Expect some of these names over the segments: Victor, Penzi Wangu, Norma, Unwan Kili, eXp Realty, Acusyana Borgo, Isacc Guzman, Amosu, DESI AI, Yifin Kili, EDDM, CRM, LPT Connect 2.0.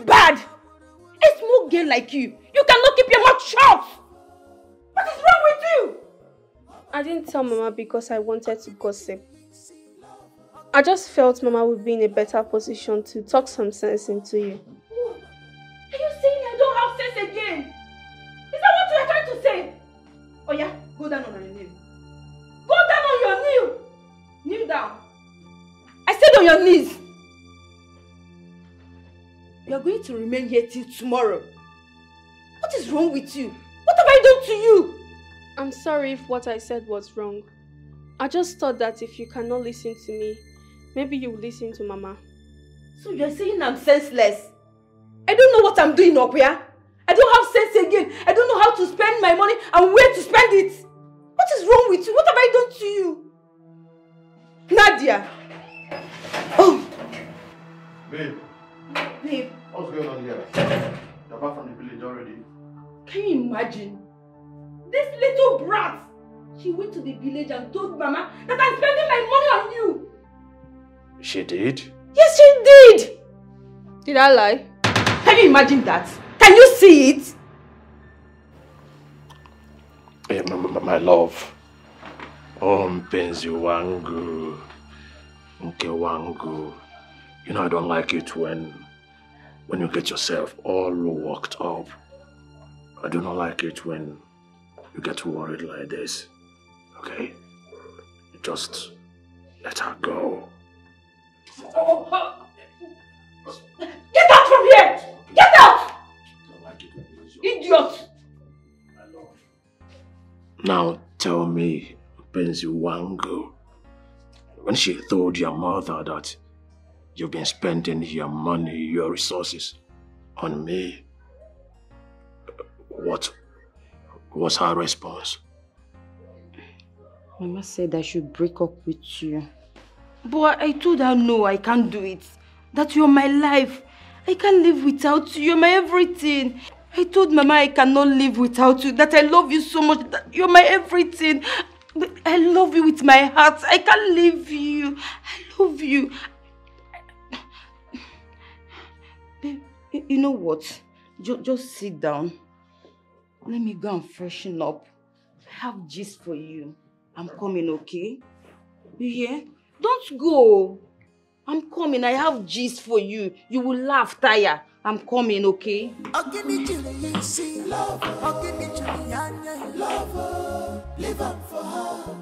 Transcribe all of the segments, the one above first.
is bad. A small girl like you, you cannot keep your mouth shut. What is wrong with you? I didn't tell Mama because I wanted to gossip. I just felt Mama would be in a better position to talk some sense into you. Ooh. Are you saying I don't have sense again? Is that what you are trying to say? Oh yeah, go down on your knee. Go down on your knee. Kneel down. I said on your knees. You are going to remain here till tomorrow. What is wrong with you? What have I done to you? I'm sorry if what I said was wrong. I just thought that if you cannot listen to me, maybe you will listen to Mama. So you are saying I'm senseless? I don't know what I'm doing up here. I don't have sense again. I don't know how to spend my money and where to spend it. What is wrong with you? What have I done to you? Nadia! Oh! Babe! Babe! What's going on here? You're back from the village already. Can you imagine? This little brat! She went to the village and told Mama that I'm spending my money on you! She did? Yes, she did! Did I lie? Can you imagine that? Can you see it? Hey, my love. Oh, Penzi Wangu. Nke Wangu. You know I don't like it when you get yourself all worked up. I do not like it when you get worried like this. Okay? Just let her go. Get out from here! Get out! I don't like it when you get idiot! My love. Now tell me, Penzi Wangu, when she told your mother that you've been spending your money, your resources on me, what was her response? Mama said I should break up with you. But I told her no, I can't do it. That you're my life. I can't live without you. You're my everything. I told Mama I cannot live without you. That I love you so much. That you're my everything. I love you with my heart. I can't leave you. I love you. Babe, you know what? Just sit down. Let me go and freshen up. I have gist for you. I'm coming, okay? You hear? Don't go. I'm coming. I have gist for you. You will laugh, Taya. I'm coming, okay? Oh, give me Julie, see love. Oh, give me Juliana, love. Live up for her.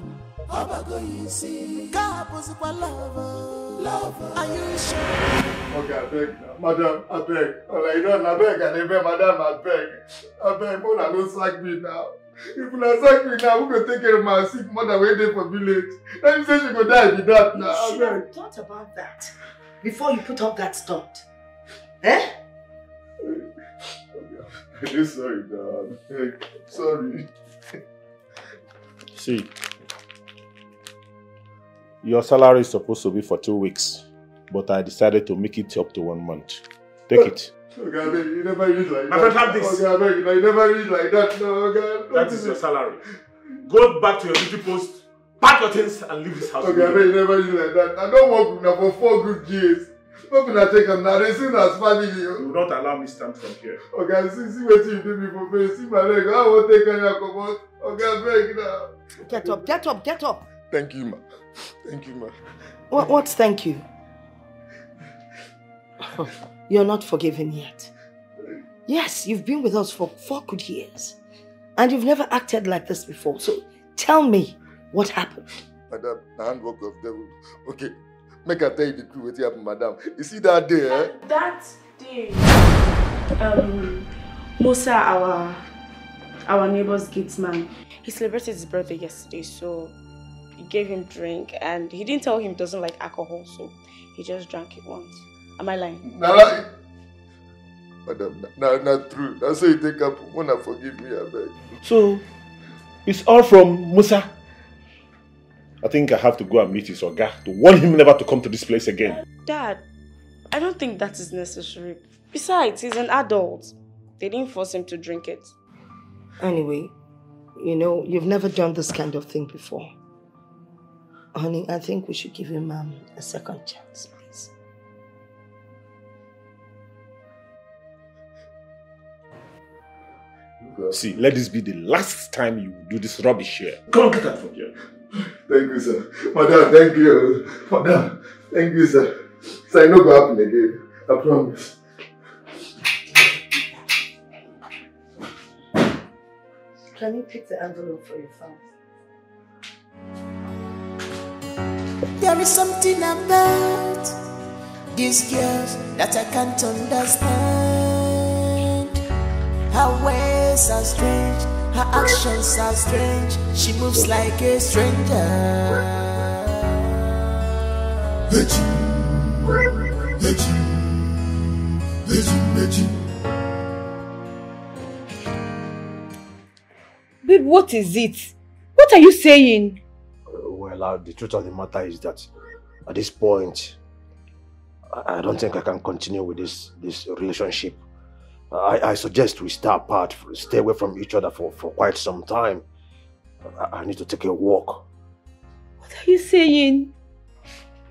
How about go you see? God was my lover. Lover. Are you sure? Okay, I beg now. Madam, I beg. All I know, I beg. And even Madam, I beg. I beg. Mona, don't sack me now. If Mona sack me now, who can take care of my sick mother way there for village? Let me say she could die with that now. You should have thought about that before you put up that stunt. Eh? I'm sorry, Dad. Hey, sorry. See, your salary is supposed to be for 2 weeks, but I decided to make it up to 1 month. Take it. Okay, I mean, you never use like that. I don't have this. Okay, I mean, you never use like that. No, okay. That is your salary. Go back to your duty post, pack your things, and leave this house. Okay, I mean, you never use like that. I don't work with them for 4 good years. What will I take them now? They see as family. You will not allow me stand from here. Okay, see what you do me for me. See my leg. I won't take any come out. Okay, beg now. Get up, get up, get up. Thank you, ma. Thank you, ma. What thank you? You're not forgiven yet. Yes, you've been with us for 4 good years. And you've never acted like this before. So tell me what happened. Madam, the handwork of devil. Okay. Make her tell you the truth what happened, Madam. You see that day, eh? That day, Musa, our neighbor's gatesman, he celebrated his birthday yesterday, so he gave him drink, and he didn't tell him he doesn't like alcohol, so he just drank it once. Am I lying? No, Madam, no, not true. That's why you take up. Wanna forgive me, I beg. So it's all from Musa. I think I have to go and meet his Oga to warn him never to come to this place again. Dad, I don't think that is necessary. Besides, he's an adult. They didn't force him to drink it. Anyway, you know, you've never done this kind of thing before. Honey, I think we should give him a second chance, please. God. See, let this be the last time you do this rubbish here. Come get out from here. Thank you, sir. Madam, thank you. Madam, thank you, sir. Sir, it will not go happen again. I promise. Can you pick the envelope for yourself? There is something about these girls that I can't understand. Her ways are strange, her actions are strange. She moves like a stranger. Babe, what is it? What are you saying? Well, the truth of the matter is that at this point, I don't think I can continue with this relationship. I suggest we stay apart, stay away from each other for quite some time. I need to take a walk. What are you saying?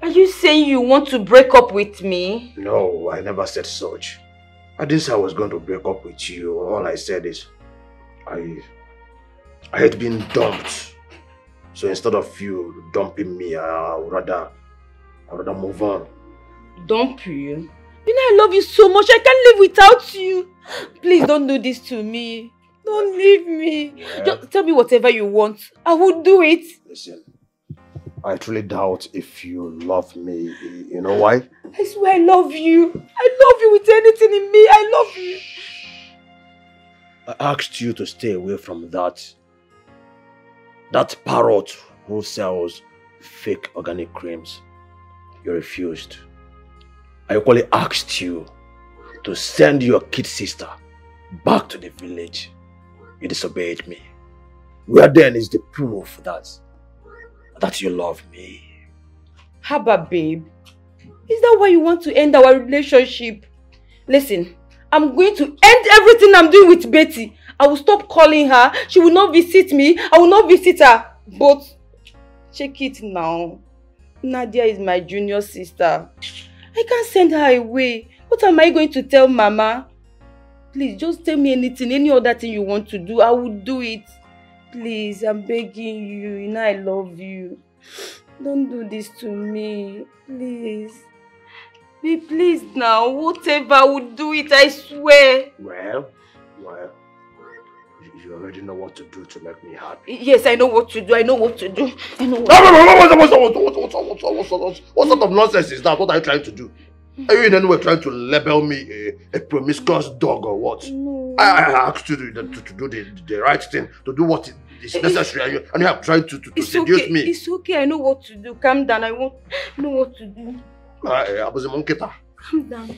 Are you saying you want to break up with me? No, I never said such. I didn't say I was going to break up with you. All I said is I had been dumped. So instead of you dumping me, I'd rather move on. Dump you? You know I love you so much, I can't live without you. Please don't do this to me. Don't leave me. Yeah. Just tell me whatever you want. I will do it. Listen, I truly doubt if you love me. You know why? I swear I love you. I love you with anything in me. I love you. I asked you to stay away from that parrot who sells fake organic creams. You refused. I equally asked you to send your kid sister back to the village. You disobeyed me. Where then is the proof that you love me? Haba, babe. Is that why you want to end our relationship? Listen, I'm going to end everything I'm doing with Betty. I will stop calling her. She will not visit me. I will not visit her. But check it now. Nadia is my junior sister. I can't send her away. What am I going to tell Mama? Please, just tell me anything, any other thing you want to do. I will do it. Please, I'm begging you. You know I love you. Don't do this to me. Please. Be pleased now. Whatever, I will do it. I swear. Well. You already know what to do to make me happy. Yes, I know what to do. What sort of nonsense is that? What are you trying to do? Are you in any way trying to label me a promiscuous dog or what? No. I asked you to do the right thing, to do what is necessary, and you have tried to seduce me. It's okay, I know what to do. Calm down, I won't know what to do. Calm down.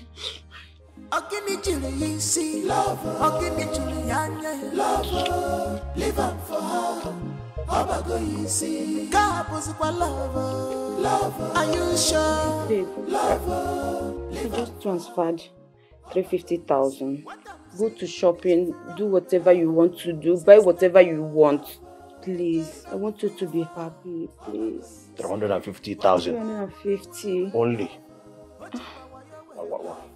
Lover, live up for her. How go you see? Lover, are you sure? Babe, I just transferred 350,000. Go to shopping, do whatever you want to do, buy whatever you want. Please, I want you to be happy, please. 350,000. 350. Only.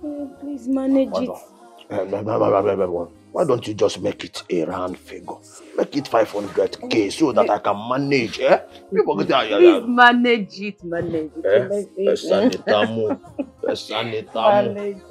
Oh, please manage it. Why don't you just make it a round figure? Make it 500K so that I can manage, eh? Please manage it. Manage it.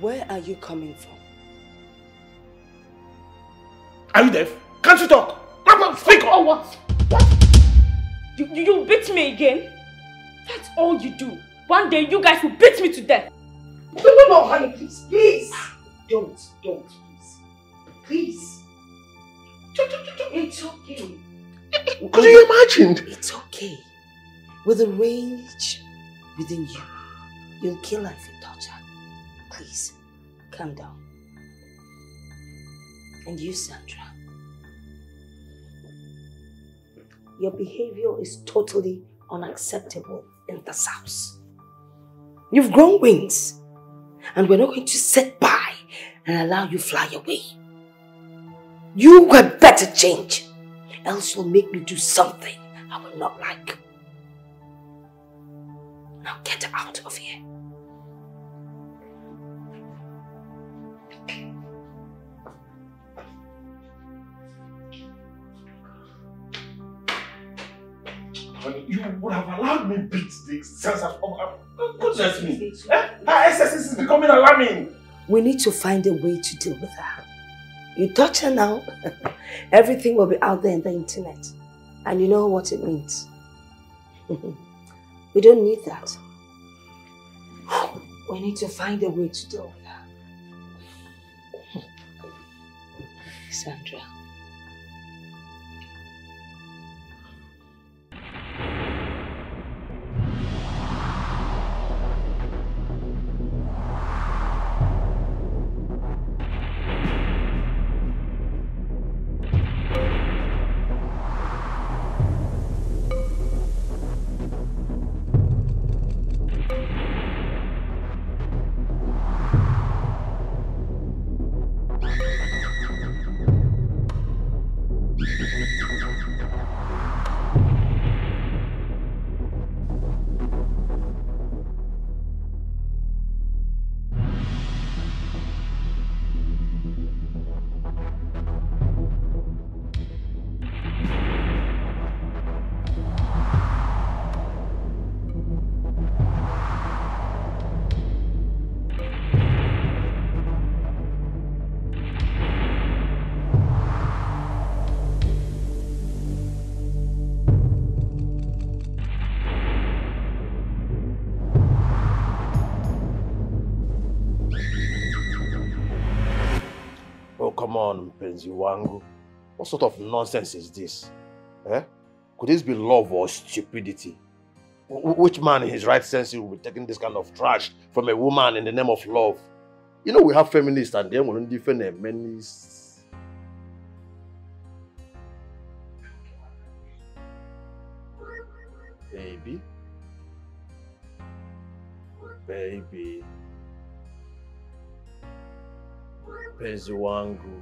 Where are you coming from? Are you deaf? Can't you talk? Speak or what? You beat me again? That's all you do. One day you guys will beat me to death. No, honey, please. Don't, please. Please. Could you imagine? It's okay. With the rage within you, you'll kill her if you touch her. Please, calm down. And you, Sandra, your behavior is totally unacceptable in this house. You've grown wings, and we're not going to sit by and allow you fly away. You had better change, else you'll make me do something I will not like. Now get out of here. You would have allowed me beat the sense of goodness me. Her excesses is becoming alarming. We need to find a way to deal with her. You touch her now, everything will be out there in the internet. And you know what it means. We don't need that. We need to find a way to deal with her. Sandra. Come on, Penzi Wangu. What sort of nonsense is this? Eh? Could this be love or stupidity? Which man in his right senses will be taking this kind of trash from a woman in the name of love? You know we have feminists and then we don't defend a menace. Baby? Baby. Penzi Wangu.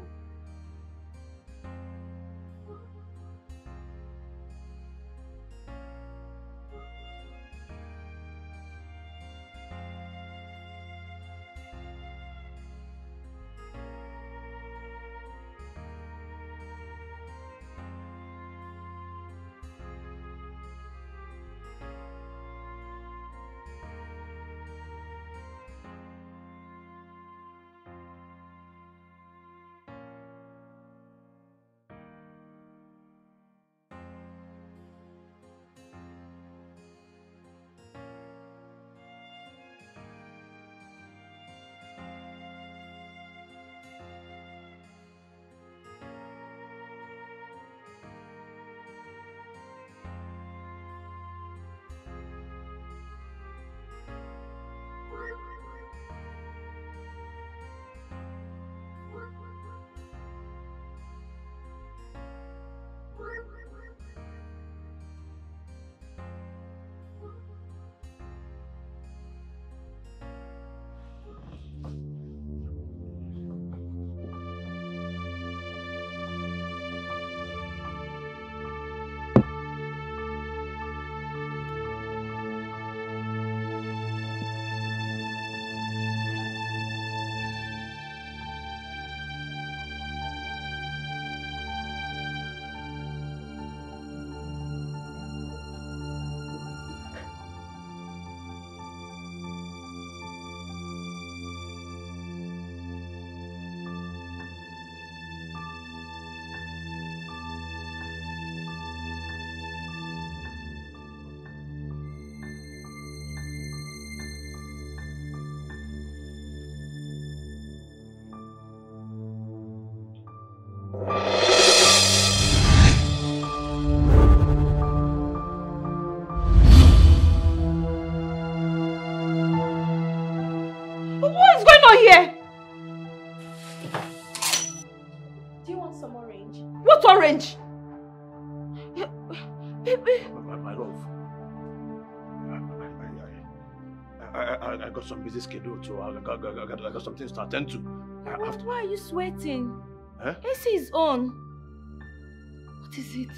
What is going on here? Do you want some orange? What orange? My love, I got some busy schedule too. I got some things to attend to. Why are you sweating? Huh? AC is on. What is it?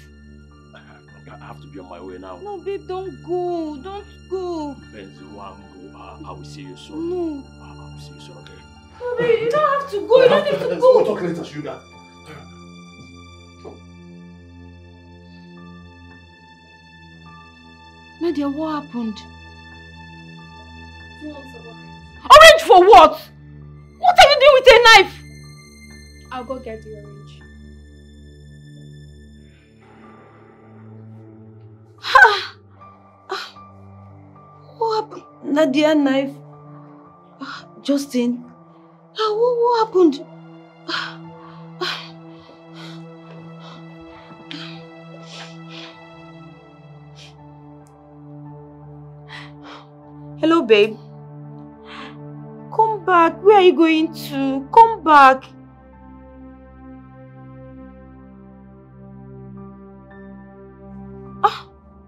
I have to be on my way now. No, babe, don't go. Don't go. Penzi Wangu, I will see you soon. No. I will see you soon, okay? No, babe, you don't have to go. You don't need to go. We'll talk later, sugar. Nadia, what happened? Orange for what? What are you doing with a knife? I'll go get the orange. Ha! What happened? Nadia, knife. Justin. What happened? Hello, babe. Come back. Where are you going to? Come back.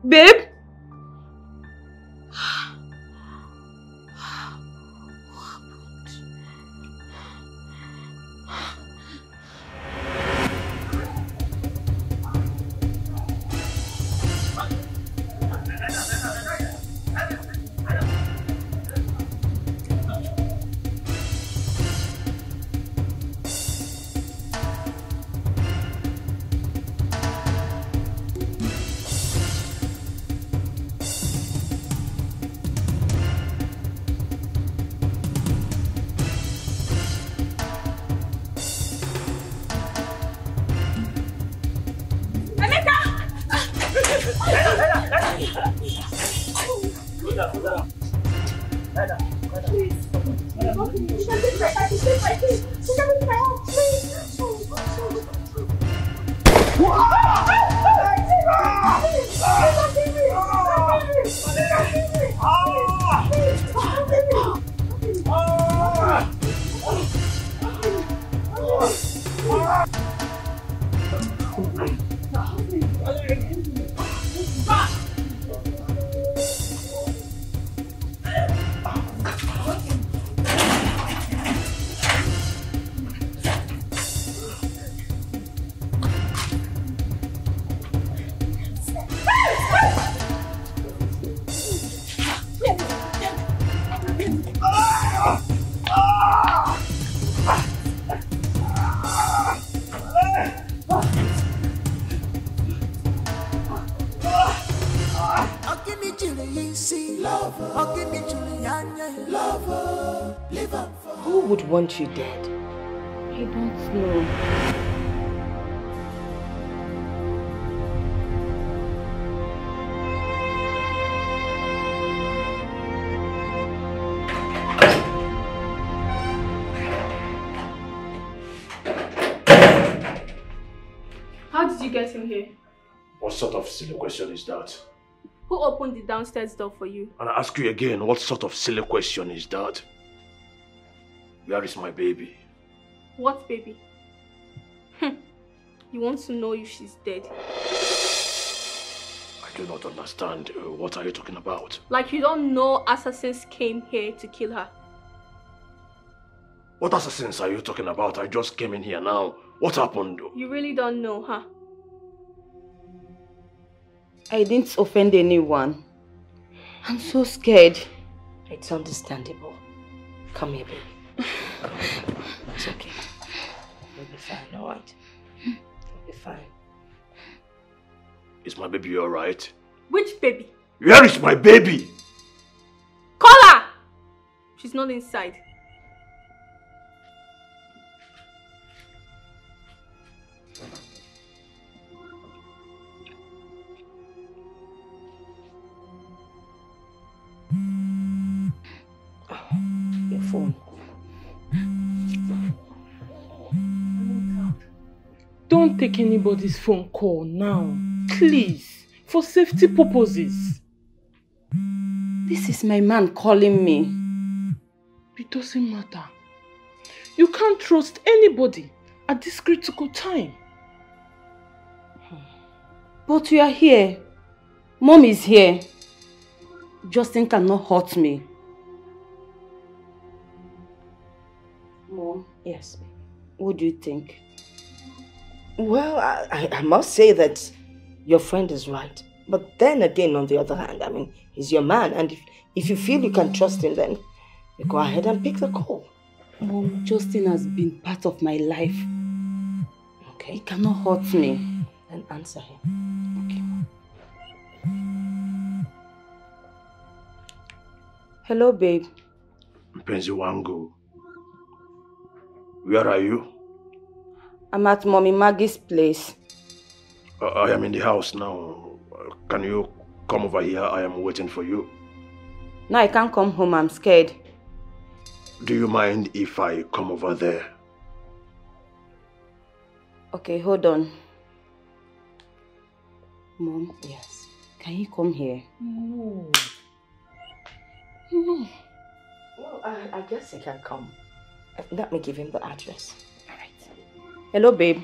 Babe? Want you dead? I don't know. How did you get him here? What sort of silly question is that? Who opened the downstairs door for you? And I ask you again, what sort of silly question is that? Where is my baby? What baby? You want to know if she's dead? I do not understand. What are you talking about? Like you don't know assassins came here to kill her. What assassins are you talking about? I just came in here now. What happened? You really don't know, huh? I didn't offend anyone. I'm so scared. It's understandable. Come here, baby. It's okay. We'll be fine, alright? We'll be fine. Is my baby alright? Which baby? Where is my baby? Call her! She's not inside. Your phone. Don't take anybody's phone call now, please, for safety purposes. This is my man calling me. You doesn't matter. You can't trust anybody at this critical time. But you are here. Mom is here. Justin cannot hurt me. Mom? Yes. What do you think? Well, I must say that your friend is right. But then again, on the other hand, I mean, he's your man. And if you feel you can trust him, then you go ahead and pick the call. Mom, Justin has been part of my life. Okay. He cannot hurt me. And answer him. Okay. Hello, babe. Penzi Wangu, where are you? I'm at Mommy Maggie's place. I am in the house now. Can you come over here? I am waiting for you. No, I can't come home. I'm scared. Do you mind if I come over there? Okay, hold on. Mom, yes. Can you come here? No. No. Well, I guess he can come. Let me give him the address. All right. Hello, babe.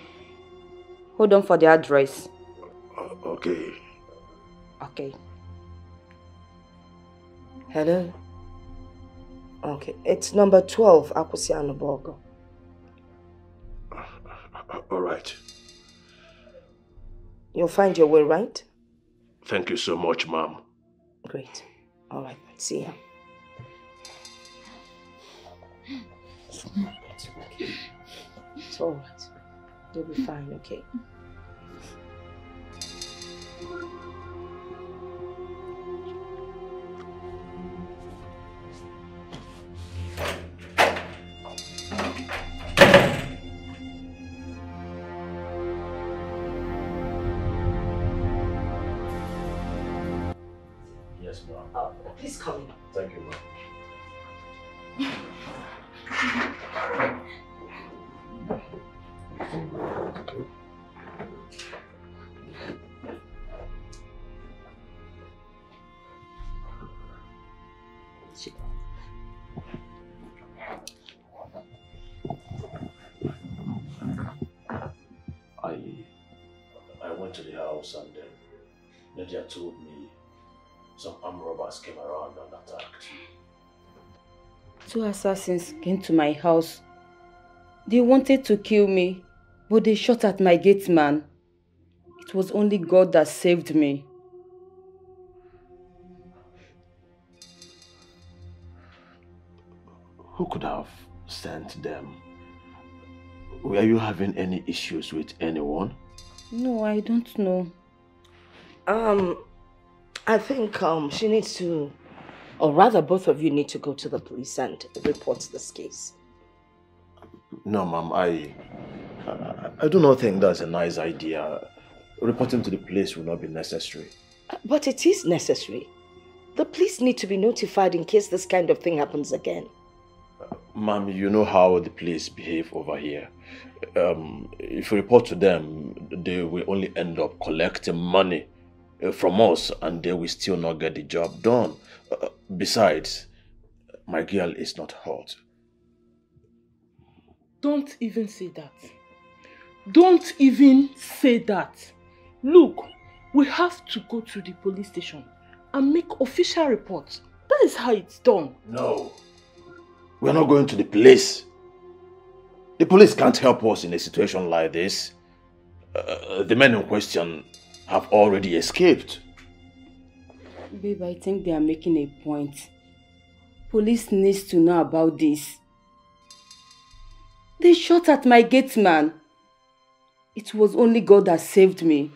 Hold on for the address. Okay. Okay. Hello? Okay. It's number 12, Acusyana Borgo. All right. You'll find your way, right? Thank you so much, Mom. Great. All right, see ya. It's all right. Okay. It's all right. You'll be fine, okay? Told me some armed robbers came around and attacked. 2 assassins came to my house. They wanted to kill me, but they shot at my gate man. It was only God that saved me. Who could have sent them? Were you having any issues with anyone? No, I don't know. I think she needs to, or rather both of you need to go to the police and report this case. No, Mom, I do not think that's a nice idea. Reporting to the police will not be necessary. But it is necessary. The police need to be notified in case this kind of thing happens again. Mom, you know how the police behave over here. If you report to them, they will only end up collecting money from us, and they will still not get the job done. Besides, my girl is not hurt. Don't even say that. Don't even say that. Look, we have to go to the police station and make official reports. That is how it's done. No. We're not going to the police. The police can't help us in a situation like this. The men in question have already escaped. Babe, I think they are making a point. Police needs to know about this. They shot at my gate man. It was only God that saved me.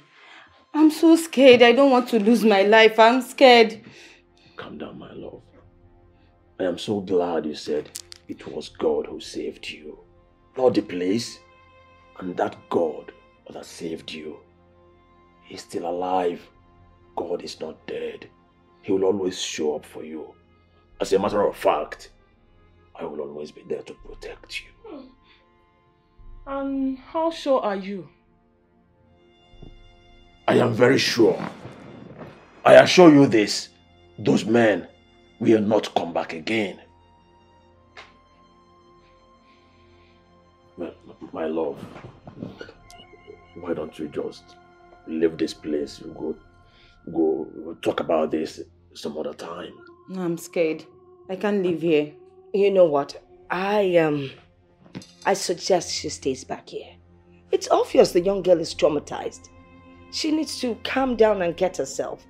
I'm so scared. I don't want to lose my life. I'm scared. Calm down, my love. I am so glad you said it was God who saved you. Not the police. And that God that saved you, he's still alive. God is not dead. He will always show up for you. As a matter of fact, I will always be there to protect you. And how sure are you? I am very sure. I assure you this. Those men will not come back again. My love, why don't you just leave this place? We'll talk about this some other time. No, I'm scared. I can't live here. You know what? I suggest she stays back here. It's obvious the young girl is traumatized. She needs to calm down and get herself.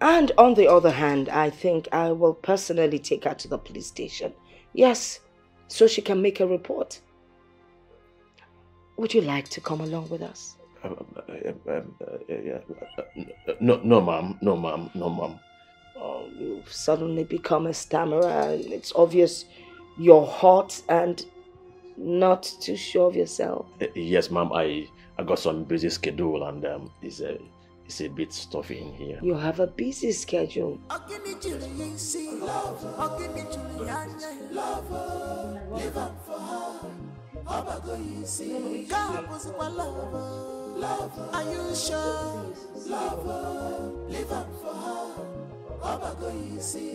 And on the other hand, I think I will personally take her to the police station. Yes, so she can make a report. Would you like to come along with us? Yeah. No, ma'am. Oh, you've suddenly become a stammerer, and it's obvious you're hot and not too sure of yourself. Yes, ma'am. I got some busy schedule, and it's a bit stuffy in here. You have a busy schedule. Are you sure? Lover, live up for her.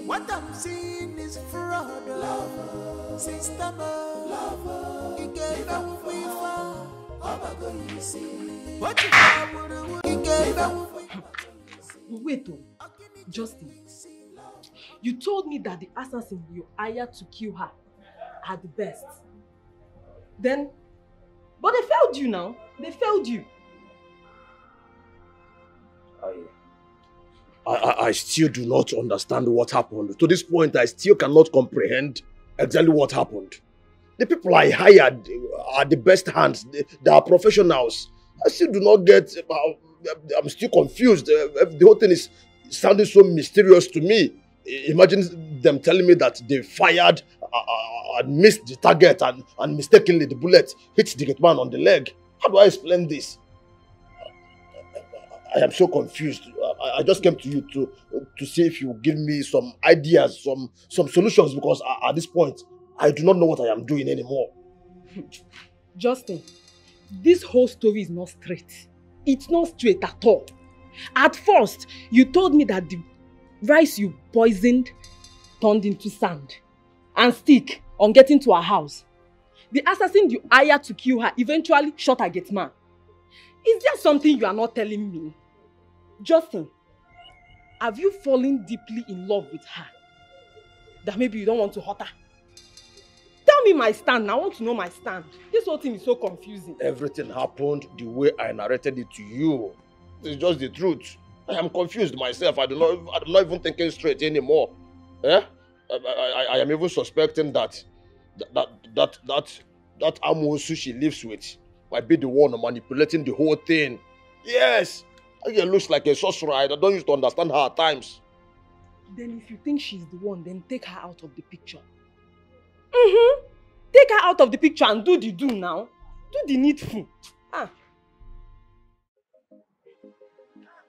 What I'm seeing is fraud. Lover, sister, lover, you gave up with her. What you have, you gave up with her. Wait, Justin. You told me that the assassin you hired to kill her at the best. Then, but they failed you now. They failed you. I still do not understand what happened. To this point, I still cannot comprehend exactly what happened. The people I hired are the best hands. They are professionals. I still do not get... I'm still confused. The whole thing is sounding so mysterious to me. Imagine them telling me that they fired and missed the target and mistakenly the bullet hit the hitman on the leg. How do I explain this? I am so confused. I just came to you to see if you give me some ideas, some solutions, because at this point, I do not know what I am doing anymore. Justin, this whole story is not straight. It's not straight at all. At first, you told me that the rice you poisoned turned into sand and stick on getting to our house. The assassin you hired to kill her eventually shot her gateman. Is there something you are not telling me? Justin, have you fallen deeply in love with her? That maybe you don't want to hurt her? Tell me my stand. I want to know my stand. This whole thing is so confusing. Everything happened the way I narrated it to you. It's just the truth. I am confused myself. I'm not even thinking straight anymore. Eh? I am even suspecting that Amosu she lives with might be the one manipulating the whole thing. Yes! It looks like a sorcerer. I don't used to understand her at times. Then if you think she's the one, then take her out of the picture. Mm-hmm. Take her out of the picture and do the do now. Do the needful. Ah.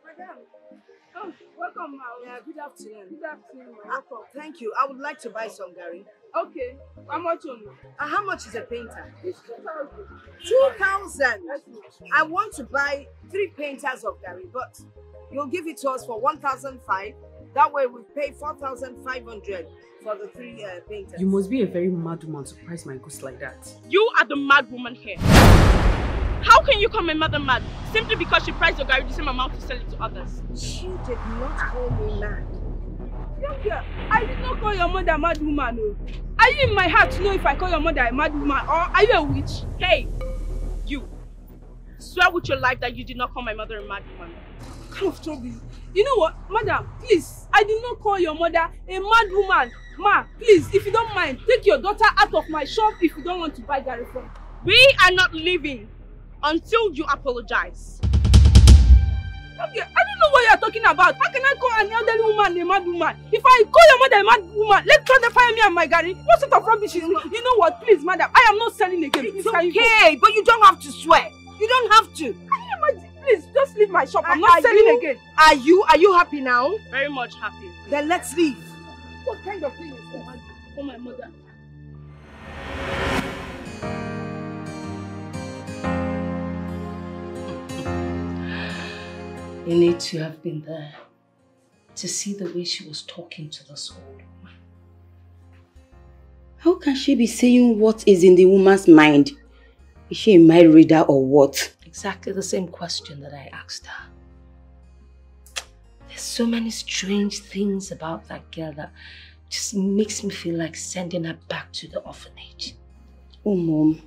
Madam. Oh, welcome, ma'am. Yeah, good afternoon. Good afternoon, ma'am. Thank you. I would like to buy some garri. Okay. How much on you? How much is a painter? It's 2,000. 2,000? I want to buy 3 painters of garri, but you'll give it to us for 1,500. That way we pay 4,500 for the 3 painters. You must be a very mad woman to price my goods like that. You are the mad woman here. How can you call my mother mad simply because she priced your garri the same amount to sell it to others? She did not call me mad. Young girl, I did not call your mother a mad woman. No. Are you in my heart to know if I call your mother a mad woman or are you a witch? Hey, you. Swear with your life that you did not call my mother a mad woman. What kind of trouble? You know what, madam, please, I did not call your mother a mad woman. Ma, please, if you don't mind, take your daughter out of my shop if you don't want to buy garri from. We are not leaving until you apologize. Okay, I don't know what you're talking about. How can I call an elderly woman a mad woman? If I call your mother a mad woman, let's try to fire me and my garri. What sort of rubbish is this? You know what? Please, madam, I am not selling again. It's okay, but you don't have to swear. You don't have to. Please, just leave my shop. I'm not selling again. Are you happy now? Very much happy. Then let's leave. What kind of thing is that? Oh, my mother. You need to have been there to see the way she was talking to this old woman. How can she be saying what is in the woman's mind Is she in my radar or what? Exactly the same question that I asked her. There's so many strange things about that girl that just makes me feel like sending her back to the orphanage. Oh, Mom.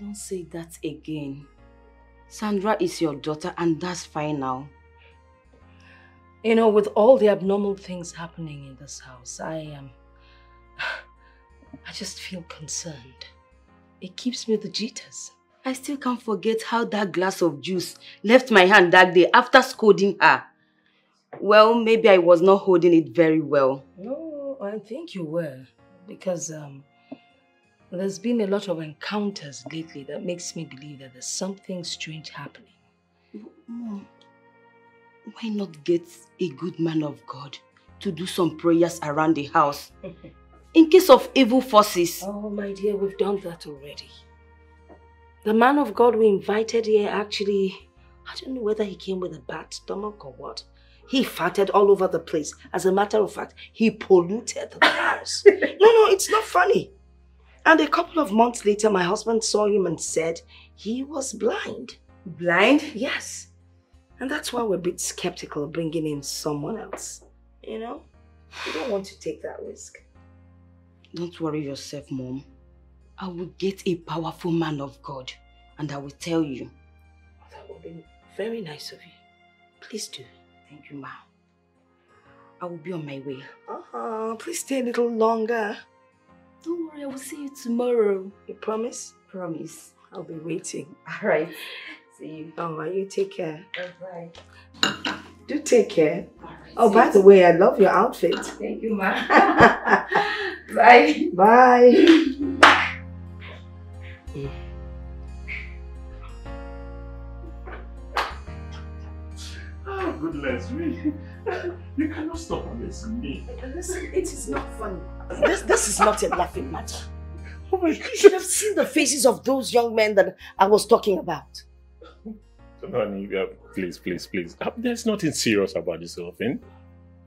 Don't say that again. Sandra is your daughter and that's fine now. You know, with all the abnormal things happening in this house, I just feel concerned. It keeps me the jitters. I still can't forget how that glass of juice left my hand that day after scolding her. Well, maybe I was not holding it very well. No, I think you were. Because there's been a lot of encounters lately that makes me believe that there's something strange happening. Mom, why not get a good man of God to do some prayers around the house? In case of evil forces. Oh, my dear, we've done that already. The man of God we invited here actually, I don't know whether he came with a bad stomach or what. He farted all over the place. As a matter of fact, he polluted the house. No, it's not funny. And a couple of months later, my husband saw him and said he was blind. Blind? Yes. And that's why we're a bit skeptical of bringing in someone else. You know, we don't want to take that risk. Don't worry yourself, Mom. I will get a powerful man of God and I will tell you. Oh, that would be very nice of you. Please do. Thank you, Ma. I will be on my way. Uh-huh. Please stay a little longer. Don't worry, I will see you tomorrow. You promise? Promise. I'll be waiting. All right. See you. All right, you take care. Bye-bye. Do take care. Right, oh, by the way, I love your outfit. Thank you, Ma. Bye. Bye. Oh, goodness me. You cannot stop amazing me. Listen, it is not funny. This is not a laughing matter. Oh my God. You should have seen the faces of those young men that I was talking about. Honey, please. There's nothing serious about this whole thing.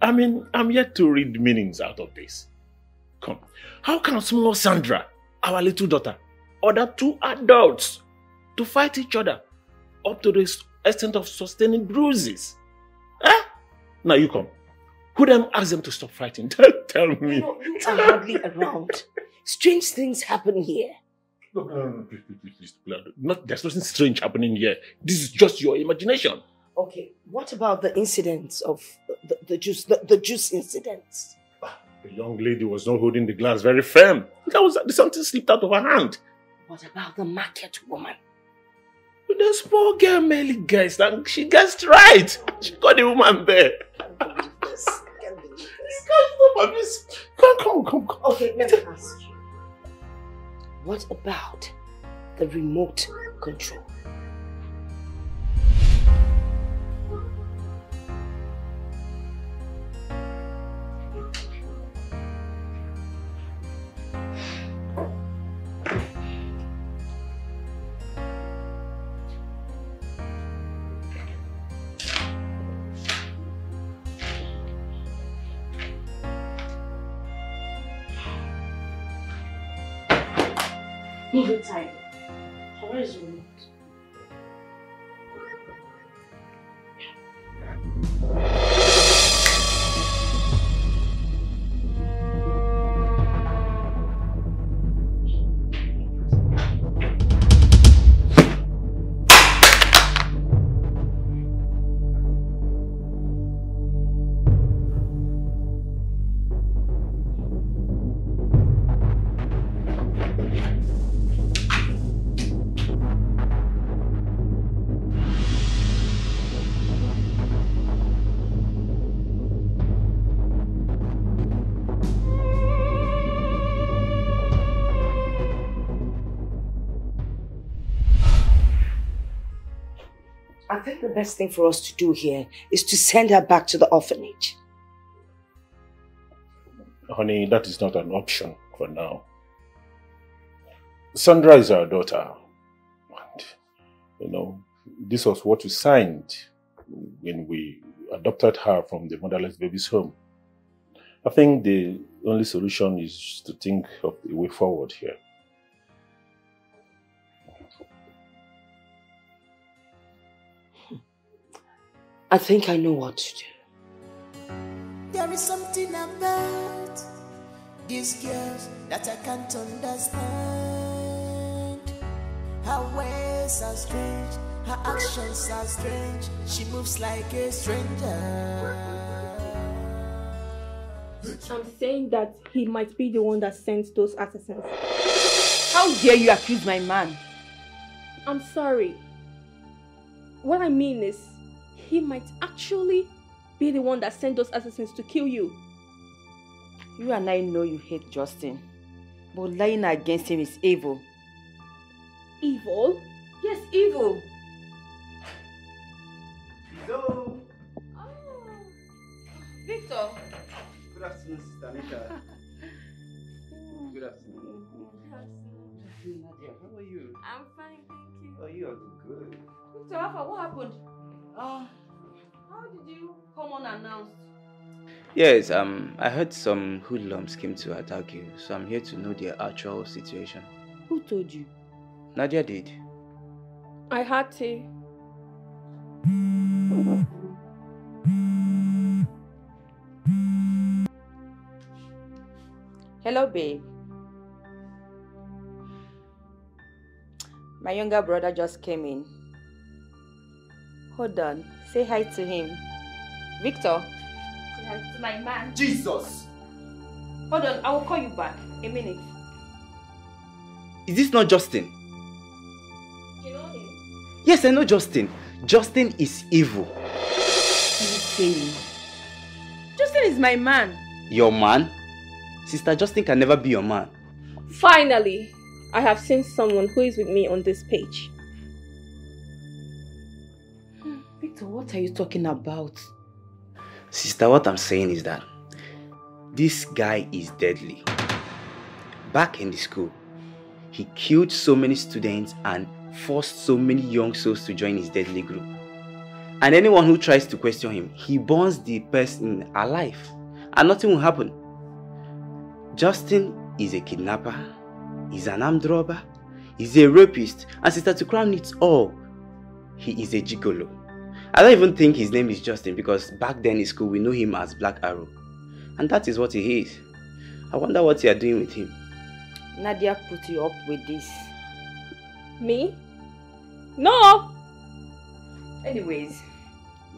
I mean, I'm yet to read meanings out of this. Come. How can small Sandra, our little daughter, order two adults to fight each other up to the extent of sustaining bruises? Eh? Now you come. Who then asked them to stop fighting? Tell me. No, you are hardly around. Strange things happen here. No, there's nothing strange happening here. This is just your imagination. Okay, what about the incidents of the juice incidents? The young lady was not holding the glass very firm. Something slipped out of her hand. What about the market woman? This poor girl merely guessed, and she guessed right. She got the woman there. I can't believe this. I can't believe this. Come. Okay, let me ask you. What about the remote control? I think the best thing for us to do here is to send her back to the orphanage. Honey, that is not an option for now. Sandra is our daughter. And, you know, this was what we signed when we adopted her from the motherless baby's home. I think the The only solution is to think of a way forward here. I think I know what to do. There is something about these girls that I can't understand. Her ways are strange, her actions are strange. She moves like a stranger. I'm saying that he might be the one that sent those assassins. How dare you accuse my man? I'm sorry. What I mean is, he might actually be the one that sent those assassins to kill you. You and I know you hate Justin, but lying against him is evil. Evil? Yes, evil. Hello. Oh. Victor. Good afternoon, Sister Nika. Good afternoon. Good afternoon. Nadia, how are you? I'm fine, thank you. Oh, you are good. Victor, what happened? How did you come unannounced? Yes, I heard some hoodlums came to attack you, so I'm here to know the actual situation. Who told you? Nadia did. I had to. Hello, babe. My younger brother just came in. Hold on. Say hi to him. Victor. Say hi to my man. Jesus! Hold on. I will call you back. A minute. Is this not Justin? Do you know him? Yes, I know Justin. Justin is evil. What are you saying? Justin is my man. Your man? Sister, Justin can never be your man. Finally, I have seen someone who is with me on this page. Victor, what are you talking about? Sister, what I'm saying is that this guy is deadly. Back in the school, he killed so many students and forced so many young souls to join his deadly group. And anyone who tries to question him, he burns the person alive and nothing will happen. Justin is a kidnapper, he's an armed robber, he's a rapist, and sister, to crown it all, he is a gigolo. I don't even think his name is Justin because back then in school we knew him as Black Arrow. And that is what he is. I wonder what you are doing with him. Nadia put you up with this. Me? No! Anyways,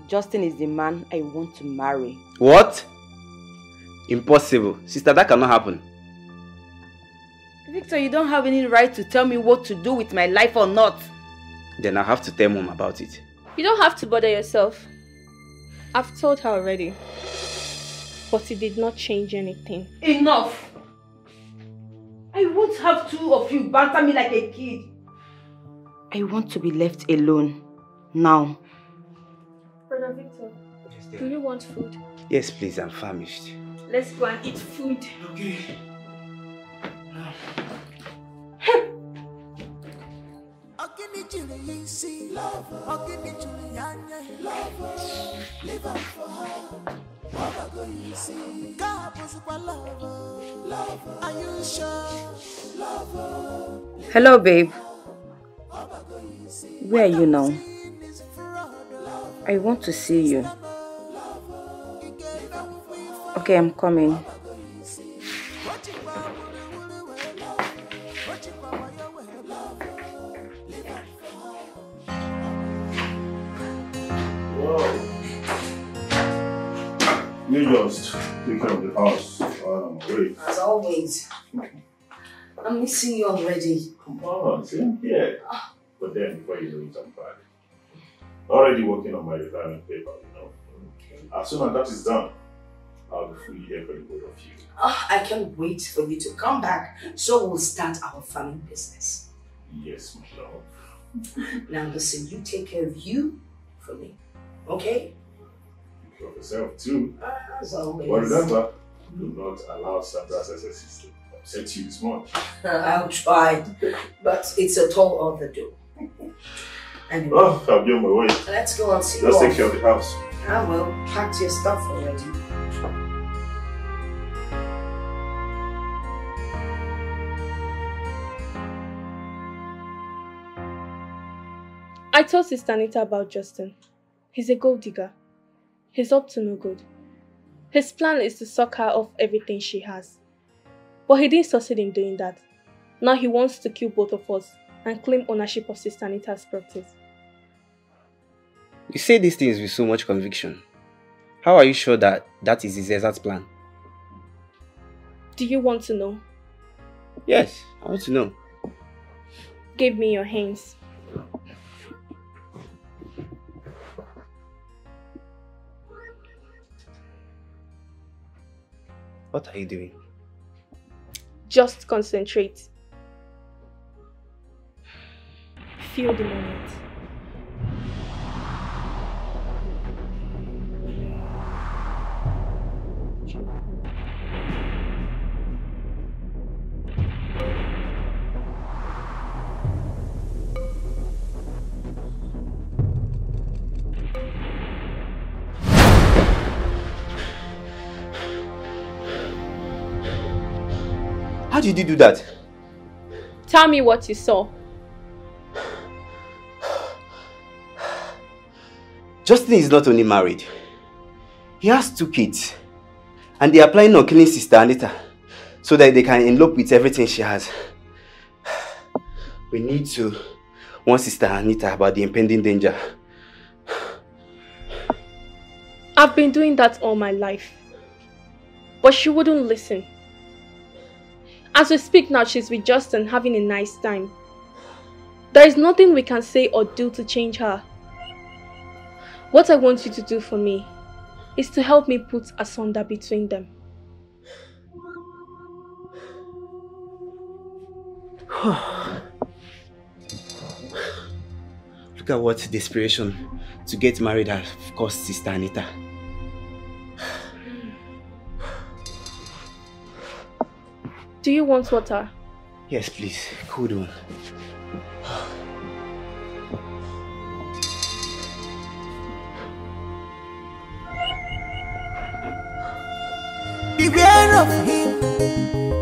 Justin is the man I want to marry. What? Impossible. Sister, that cannot happen. Victor, you don't have any right to tell me what to do with my life or not. Then I have to tell Mom about it. You don't have to bother yourself. I've told her already. But it did not change anything. Enough! I won't have two of you banter me like a kid. I want to be left alone. Now. Brother Victor, yes, do you want food? Yes, please. I'm famished. Let's go and eat food. Okay. Hello, babe. Where are you now? I want to see you. Okay, I'm coming. You just take care of the house while I'm away. As always. I'm missing you already. Come on, same here. But then, before you know it, I'm back. Already working on my retirement paper, you know. Okay. As soon as that is done, I'll be fully here for the both of you. Oh, I can't wait for you to come back so we'll start our family business. Yes, my love. Now, listen, you take care of you for me, okay? Of yourself too. As always. But remember, do not allow Sandra's access to upset you this much. I'll try, but it's a tall order though. Anyway, oh, I'll be on my way. Let's go and see. Just take care of the house. I will. Packed your stuff already. I told Sister Anita about Justin. He's a gold digger. He's up to no good. His plan is to suck her off everything she has. But he didn't succeed in doing that. Now he wants to kill both of us and claim ownership of Sister Anita's properties. You say these things with so much conviction. How are you sure that that is his exact plan? Do you want to know? Yes, I want to know. Give me your hands. What are you doing? Just concentrate. Feel the moment. How did you do that? Tell me what you saw. Justin is not only married. He has 2 kids. And they are planning on killing Sister Anita so that they can elope with everything she has. We need to warn Sister Anita about the impending danger. I've been doing that all my life. But she wouldn't listen. As we speak now, she's with Justin having a nice time. There is nothing we can say or do to change her. What I want you to do for me is to help me put asunder between them. Look at what desperation to get married has cost Sister Anita. Do you want water? Yes, please. Cold one. Beware of him.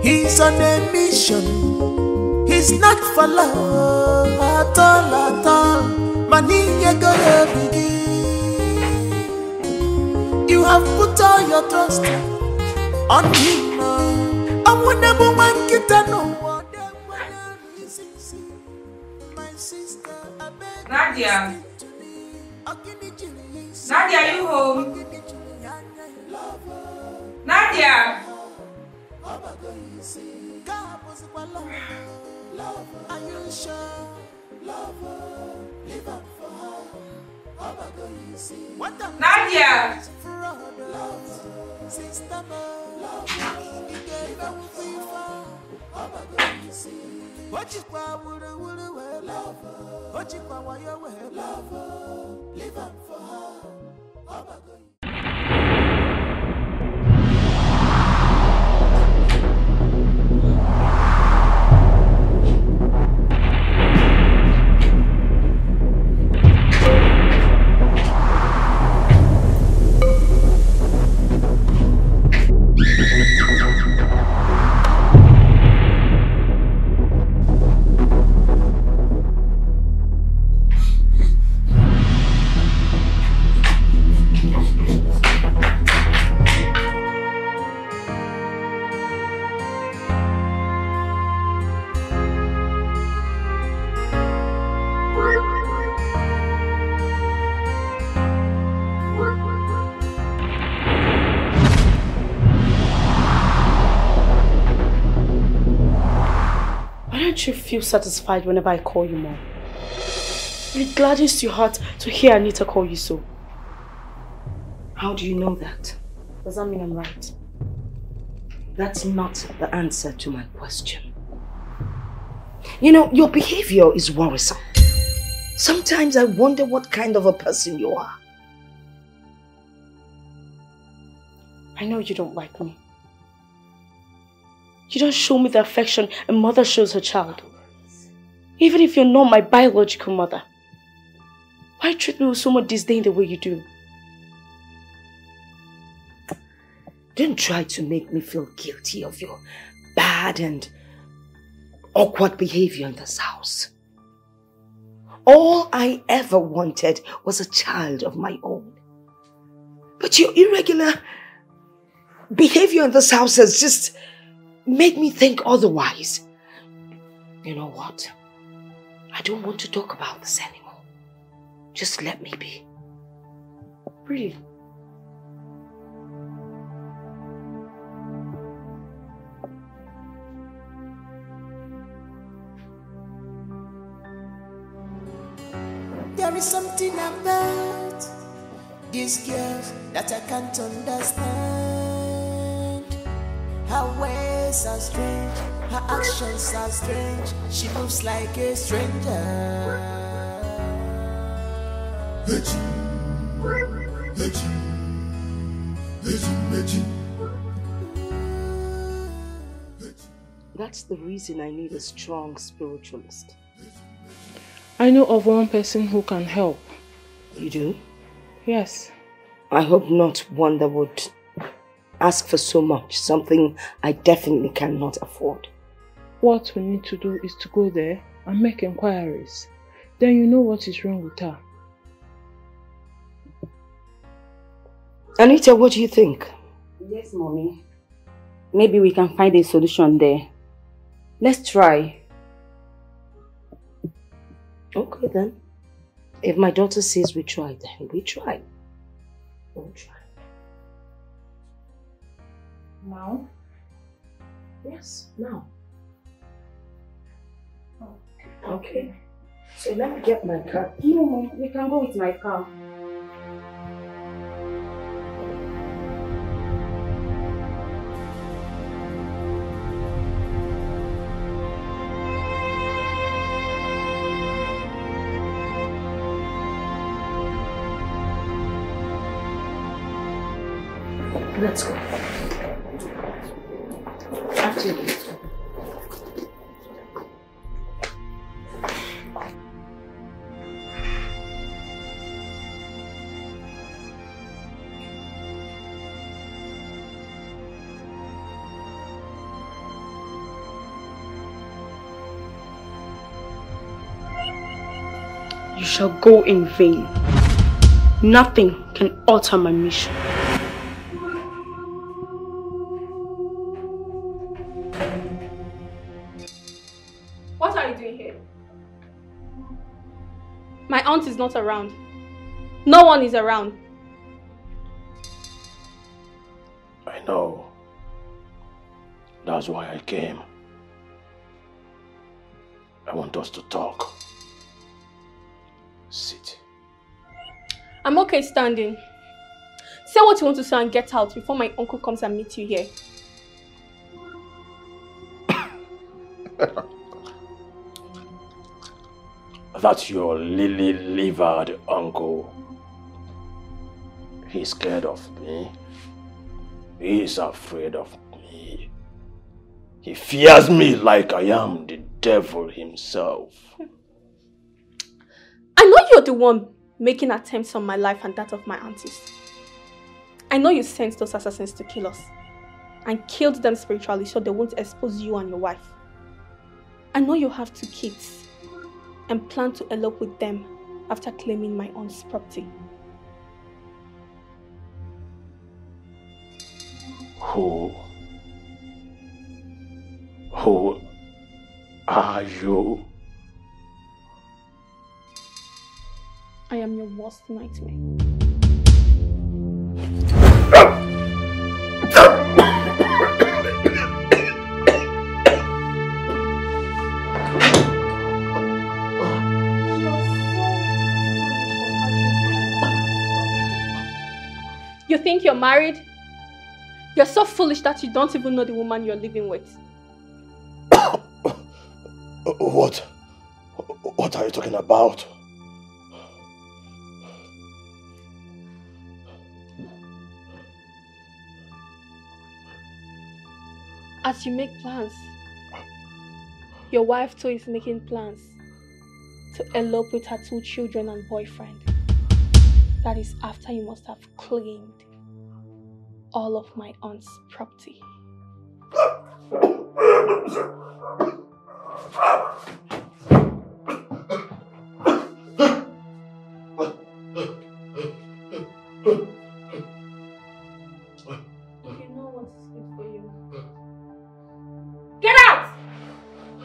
He's on a mission. He's not for love at all, at all. Money you gotta begin. You have put all your trust on him. Nadia! Nadia, are you home? Nadia! Nadia! You feel satisfied whenever I call you Mom. It gladdens your heart to hear Anita call you so. How do you know that? Does that mean I'm right? That's not the answer to my question. You know, your behavior is worrisome. Sometimes I wonder what kind of a person you are. I know you don't like me. You don't show me the affection a mother shows her child. Even if you're not my biological mother, why treat me with so much disdain the way you do? Don't try to make me feel guilty of your bad and awkward behavior in this house. All I ever wanted was a child of my own. But your irregular behavior in this house has just made me think otherwise. You know what? I don't want to talk about this anymore. Just let me be. Really. There is something about this girl that I can't understand. Her ways are strange, her actions are strange. She moves like a stranger. That's the reason I need a strong spiritualist. I know of one person who can help. You do? Yes. I hope not one that would ask for so much, something I definitely cannot afford. What we need to do is to go there and make inquiries. Then you know what is wrong with her. Anita, what do you think? Yes, Mommy. Maybe we can find a solution there. Let's try. Okay then. If my daughter says we try, then we try. We'll try. Now? Yes, now. Oh. Okay. So let me get my car. No, Mom, we can go with my car. Let's go. After you. You shall go in vain. Nothing can alter my mission. Is not around. No one is around. I know. That's why I came. I want us to talk. Sit. I'm okay standing. Say what you want to say and get out before my uncle comes and meets you here. That's your lily-livered uncle. He's scared of me. He's afraid of me. He fears me like I am the devil himself. I know you're the one making attempts on my life and that of my aunties. I know you sent those assassins to kill us and killed them spiritually so they won't expose you and your wife. I know you have 2 kids. And plan to elope with them after claiming my aunt's property. Who are you? I am your worst nightmare. You think you're married? You're so foolish that you don't even know the woman you're living with. What? What are you talking about? As you make plans, your wife too is making plans to elope with her 2 children and boyfriend. That is after you must have claimed all of my aunt's property.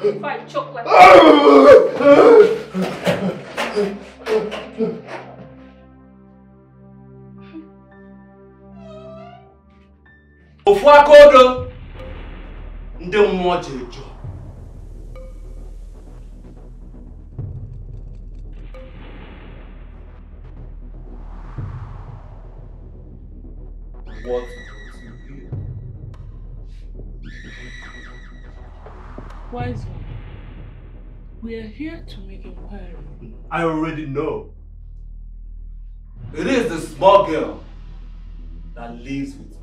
If I choke like that. Ofu akodo nde mmụọ ji ejo what wise one, we are here to make inquiry. I already know it is the small girl that lives with me.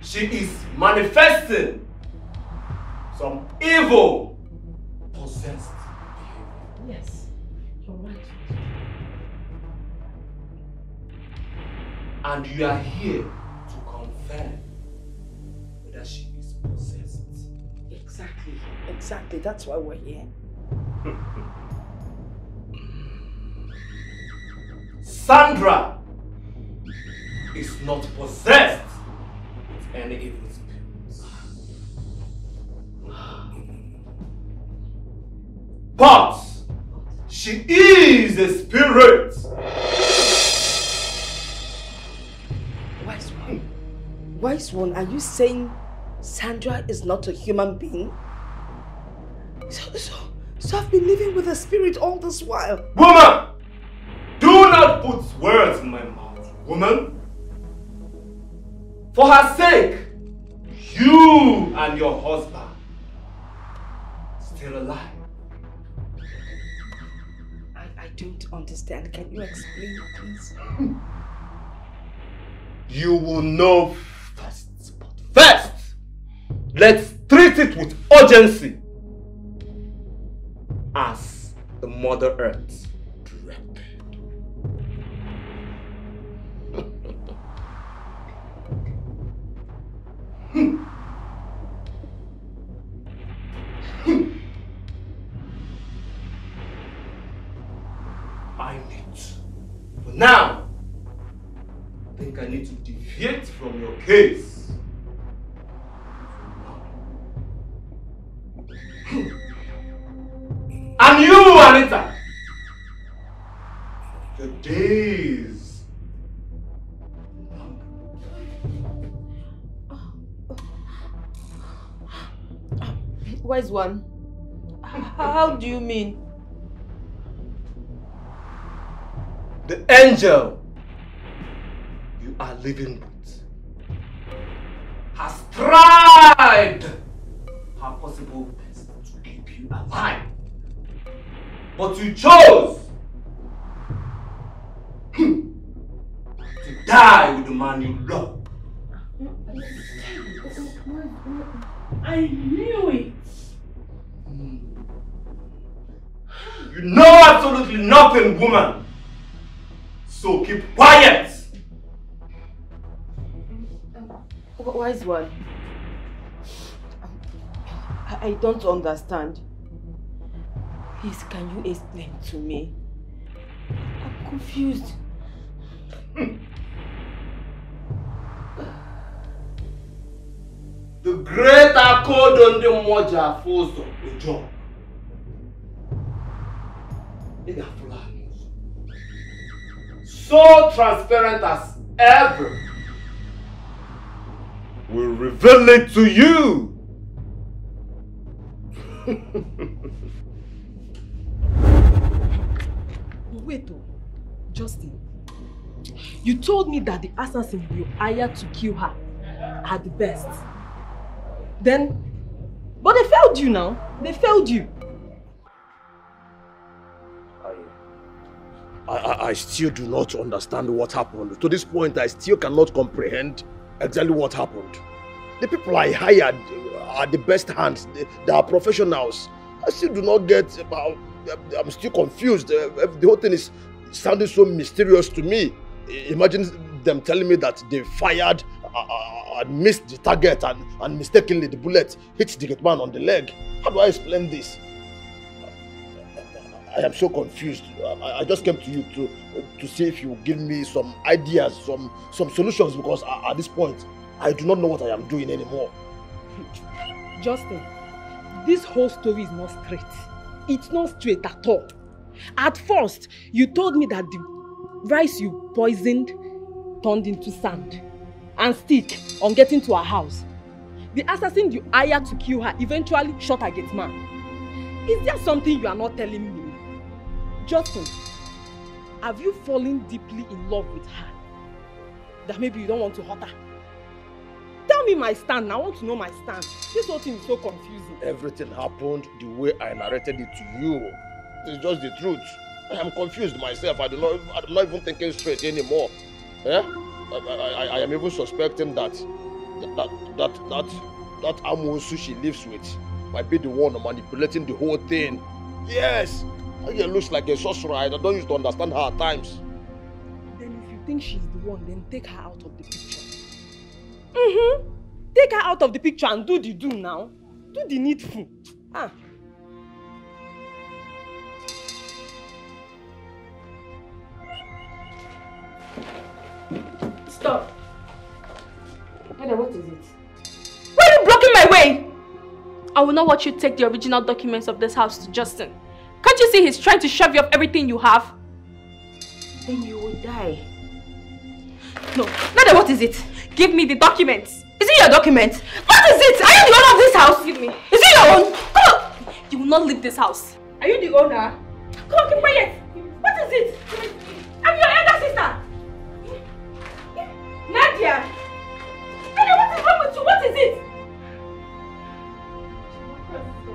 She is manifesting some evil possessed behavior. Yes, you're right. And you are here to confirm whether she is possessed. Exactly, exactly. That's why we're here. Sandra is not possessed. And it was but she is a spirit. Wise one. Wise one, are you saying Sandra is not a human being? So I've been living with a spirit all this while. Woman! Do not put words in my mouth, woman. For her sake, you and your husband still alive. I don't understand. Can you explain, please? You will know first. But first, let's treat it with urgency as the Mother Earth directed. I need to. But now, I think I need to deviate from your case. And you, Anita, your days. Wise one, how do you mean? The angel you are living with has tried her possible best to keep you alive, but you chose to die with the man you love. I knew it. You know absolutely nothing, woman. So keep quiet. Wise one, I don't understand. Please, can you explain to me? I'm confused. The great accord on the Moja forced on the job. They are flowers. So transparent as ever. We'll reveal it to you. Wait, Justin. You told me that the assassin will hire to kill her at the best. Then, but they failed you now. They failed you. I still do not understand what happened. To this point, I still cannot comprehend exactly what happened. The people I hired are the best hands. They are professionals. I still do not get, I'm still confused. The whole thing is sounding so mysterious to me. Imagine them telling me that they fired and missed the target and mistakenly the bullet hits the man on the leg. How do I explain this? I am so confused. I just came to you to see if you would give me some ideas, some solutions, because at this point, I do not know what I am doing anymore. Justin, this whole story is not straight. It's not straight at all. At first, you told me that the rice you poisoned turned into sand and stick on getting to our house. The assassin you hired to kill her eventually shot her gate man. Is there something you are not telling me? Justin, have you fallen deeply in love with her? That maybe you don't want to hurt her? Tell me my stand. I want to know my stand. This whole thing is so confusing. Everything happened the way I narrated it to you. It's just the truth. I am confused myself. I'm not even thinking straight anymore. Eh? I am even suspecting that Amosu she lives with might be the one manipulating the whole thing. Yes! She looks like a sorcerer. I don't used to understand her at times. Then if you think she's the one, then take her out of the picture. Mm-hmm. Take her out of the picture and do the do now. Do the needful. Ah. Stop. Eda, what is it? Why are you blocking my way? I will not watch you take the original documents of this house to Justin. Can't you see he's trying to shove you off everything you have? Then you will die. No. Eda, what is it? Give me the documents. Is it your documents? What is it? Are you the owner of this house? Give me. Is it your own? Come on. You will not leave this house. Are you the owner? Come on, keep quiet. What is it? I'm your elder sister. Nadia. Nadia, what is wrong with you? What is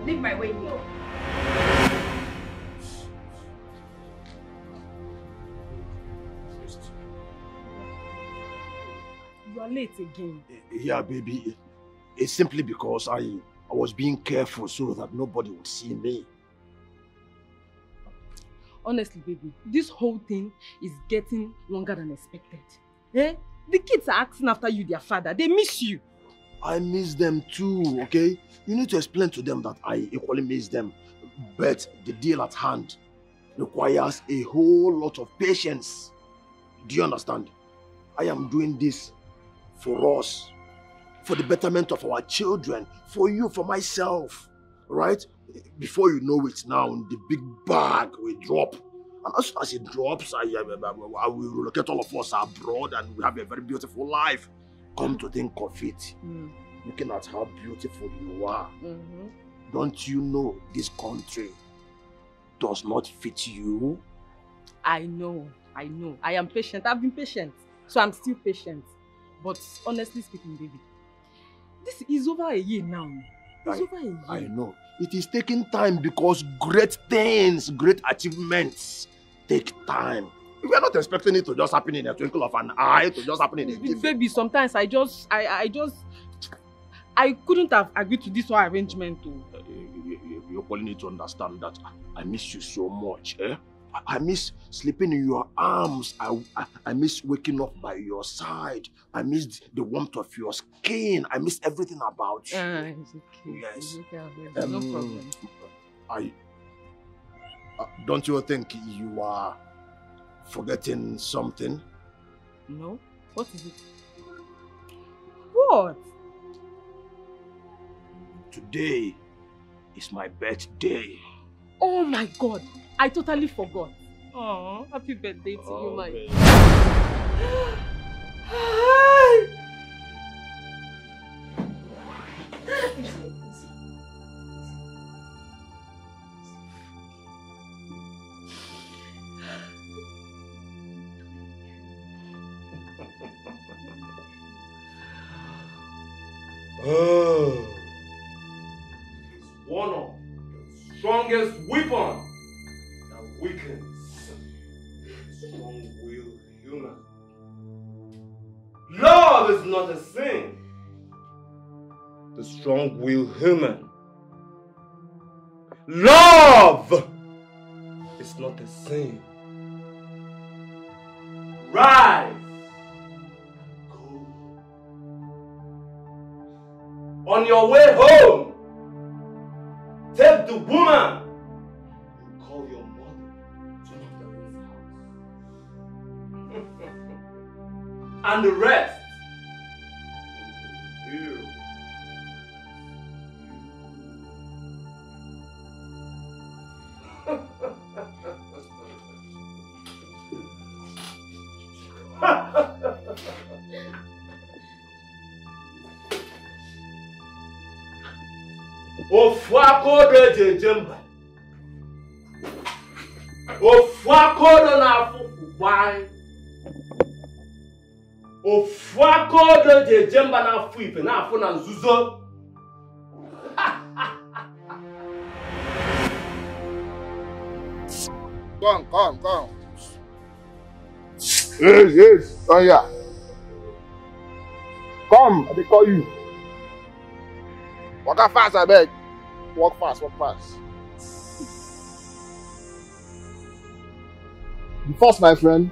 it? Leave my way. No. You are late again. Yeah, baby. It's simply because I was being careful so that nobody would see me. Honestly, baby, this whole thing is getting longer than expected. Eh? The kids are asking after you, their father. They miss you. I miss them too, okay? You need to explain to them that I equally miss them. But the deal at hand requires a whole lot of patience. Do you understand? I am doing this for us, for the betterment of our children, for you, for myself, right? Before you know it now, the big bag will drop. And as soon as it drops, I will relocate all of us abroad and we have a very beautiful life. Come to think of it, looking at how beautiful you are, don't you know this country does not fit you? I know. I am patient. I've been patient. So I'm still patient. But honestly speaking, baby, this is over a year now. It's over a year. I know. It is taking time because great things, great achievements take time. We are not expecting it to just happen in a twinkle of an eye, to just happen in a jiffy. Baby, sometimes I couldn't have agreed to this whole arrangement too. You only need to understand that I miss you so much, eh? I miss sleeping in your arms. I miss waking up by your side. I miss the warmth of your skin. I miss everything about you. It's okay. Yes. It's okay, no problem. Don't you think you are forgetting something? No. What is it? What? Today is my birthday. Oh my God. I totally forgot. Oh, happy birthday to you, my. Oh. One of the strongest weapons. Weakens strong-willed human. Love is not a sin. The strong-willed human. Love is not a sin. Rise. Go. On your way home, take the woman. And the rest. You. Ofuakodo jejemba. Ofuakodo na afufu wai. Ofuakodo jejemba na afu ife na afu na nzuzo. Come. Yes. Oh yeah. Come, they call you. Walk fast, I beg. Walk fast. You first, my friend.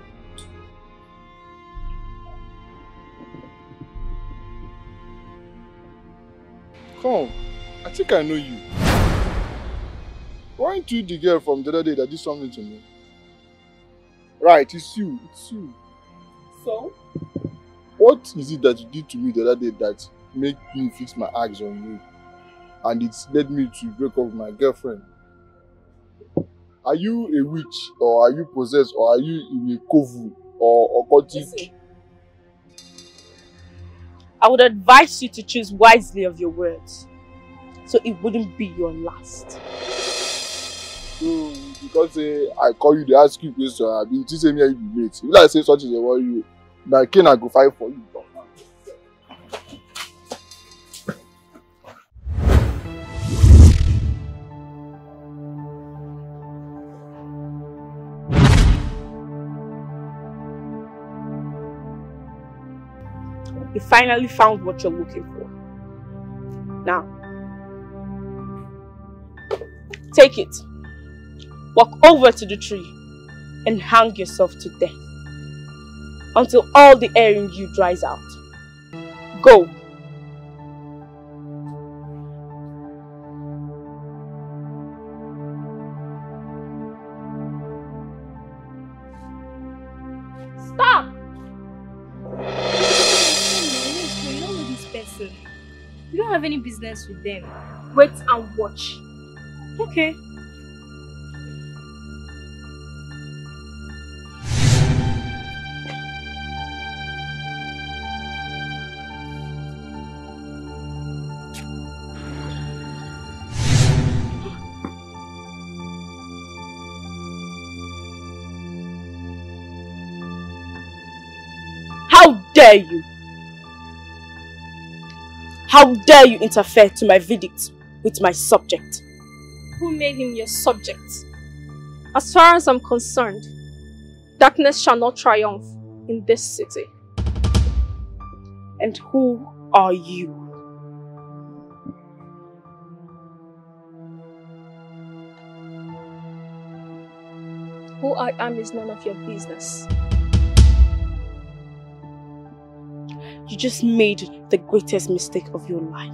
Come, I think I know you. Why aren't you the girl from the other day that did something to me? Right, it's you. So? What is it that you did to me the other day that made me fix my eyes on you? And it led me to break up with my girlfriend. Are you a witch? Or are you possessed? Or are you in a kovu? Or occultic? I would advise you to choose wisely of your words. So it wouldn't be your last. So, because I call you, they ask you questions, so I've been teaching me how you be late. If I say such is a word, you, now can I go fight for you? You finally found what you're looking for. Now, take it. Walk over to the tree and hang yourself to death until all the air in you dries out. Go. Stop! You don't know this person. You don't have any business with them. Wait and watch. Okay. You. How dare you interfere to my verdict with my subject? Who made him your subject? As far as I'm concerned, darkness shall not triumph in this city. And who are you? Who I am is none of your business. You just made the greatest mistake of your life.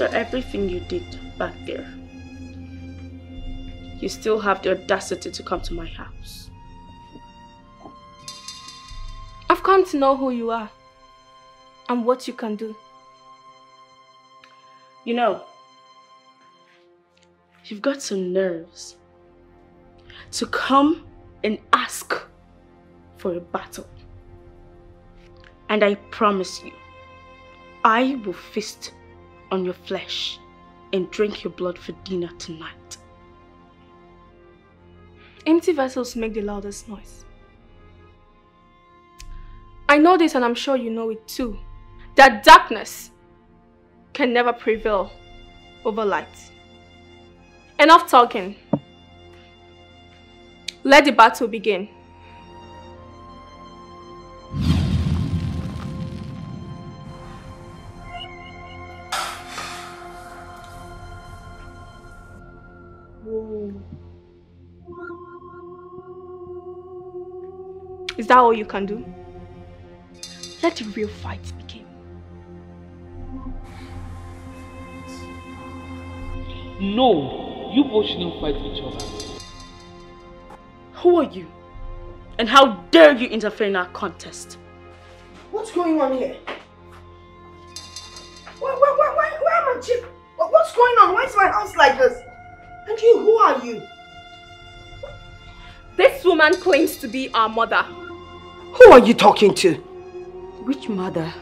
after everything you did back there, you still have the audacity to come to my house. I've come to know who you are and what you can do. You know, you've got some nerves to come and ask for a battle. And I promise you, I will feast on your flesh and drink your blood for dinner tonight. Empty vessels make the loudest noise. I know this, and I'm sure you know it too, that darkness can never prevail over light. Enough talking. Let the battle begin. Is that all you can do? Let the real fight begin. No, you both shouldn't fight each other. Who are you? And how dare you interfere in our contest? What's going on here? Why am I cheap? What's going on? Why is my house like this? And you, who are you? This woman claims to be our mother. Who are you talking to? Which mother?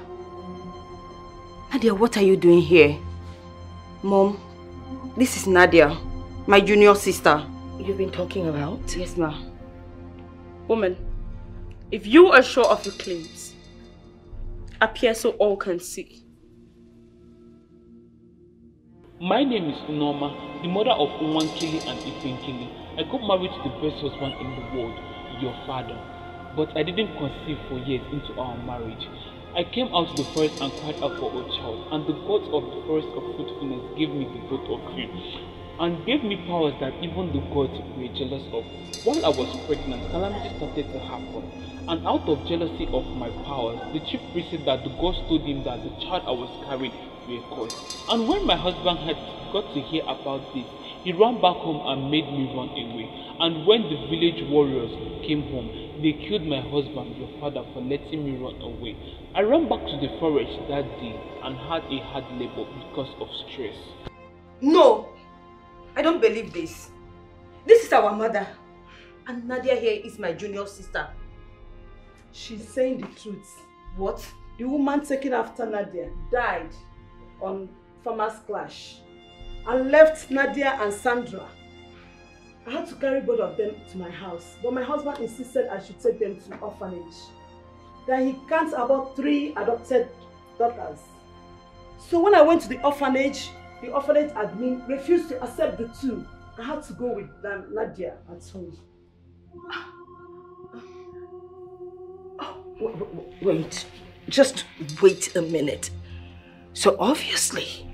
Nadia, what are you doing here? Mom, this is Nadia, my junior sister. You've been talking about? Yes, ma'am. Woman, if you are sure of your claims, appear so all can see. My name is Norma, the mother of Unwan Kili and Yifin Kili. I got married to the best husband in the world, your father. But I didn't conceive for years into our marriage. I came out to the forest and cried out for a child, and the gods of the forest of fruitfulness gave me the both of you, and gave me powers that even the gods were jealous of. While I was pregnant, calamities started to happen, and out of jealousy of my powers, the chief priest said that the gods told him that the child I was carrying were cursed. And when my husband had got to hear about this, he ran back home and made me run away. And when the village warriors came home, they killed my husband, your father, for letting me run away. I ran back to the forest that day and had a hard labor because of stress. No! I don't believe this. This is our mother. And Nadia here is my junior sister. She's saying the truth. What? The woman taken after Nadia died on Farmer's Clash and left Nadia and Sandra. I had to carry both of them to my house, but my husband insisted I should take them to an orphanage. Then he counts about 3 adopted daughters. So when I went to the orphanage admin refused to accept the 2. I had to go with them, Nadia at home. Oh, wait, just wait a minute. So obviously,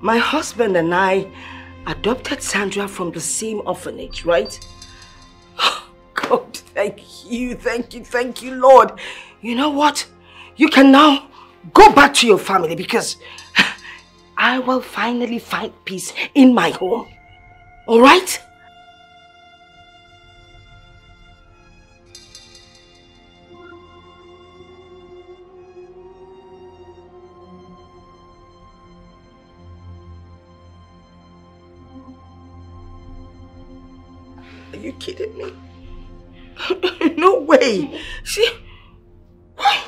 my husband and I adopted Sandra from the same orphanage, right? Oh, God, thank you, Lord. You know what? You can now go back to your family because I will finally find peace in my home. All right? Are you kidding me? No way! She... Why?